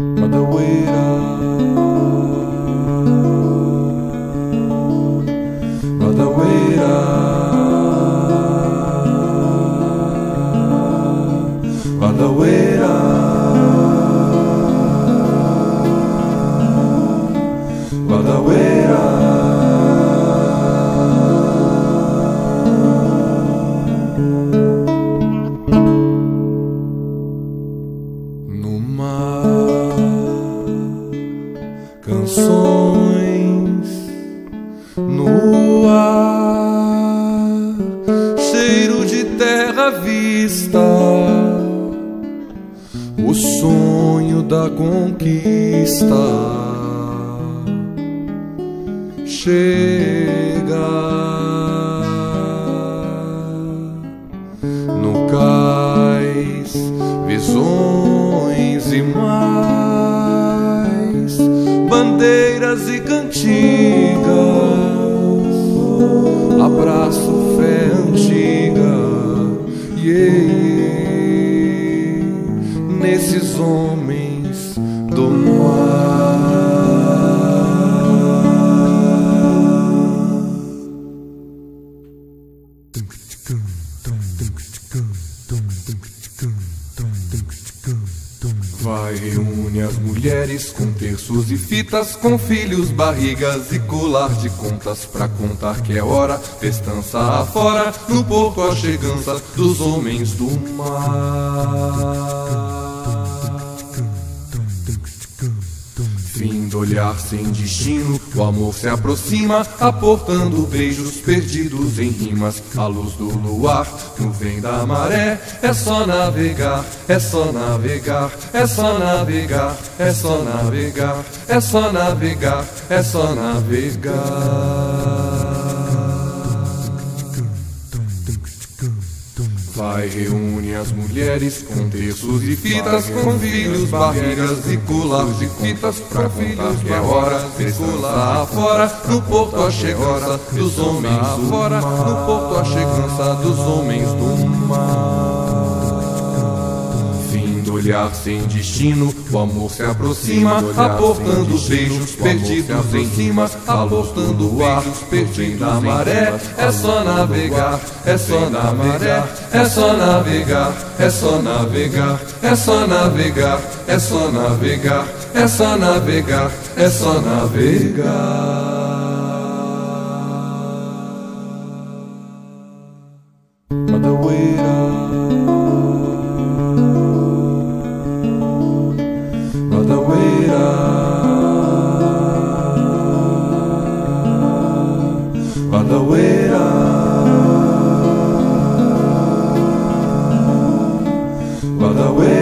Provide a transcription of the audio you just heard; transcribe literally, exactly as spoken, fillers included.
Madureira, Madureira, Madureira, Madureira, no mar. Canções no ar, cheiro de terra à vista, o sonho da conquista chega no cais, visões e mais. Bandeiras e cantigas, abraço, fé antiga, yeah, nesses homens do mar. Vai, reúne as mulheres com terços e fitas, com filhos, barrigas e colar de contas, pra contar que é hora, festança afora, no porto a chegança dos homens do mar. Fim do olhar sem destino, o amor se aproxima, aportando beijos perdidos em rimas. A luz do luar, no vem da maré, é só navegar, é só navegar, é só navegar, é só navegar, é só navegar, é só navegar. Vai, reúne as mulheres com terços e fitas, com filhos, barrigas e colar de fitas, pra contar que é hora, descolar afora, no porto a chegança dos homens do mar, no porto a chegança dos homens do mar. Fim do olhar sem destino, o amor se aproxima, aportando os beijos perdidos em rimas, aportando o ar, perdido na maré, é só navegar, é só navegar, é só navegar, é só navegar, é só navegar, é só navegar, é só navegar, é só navegar. Madureira, Madureira.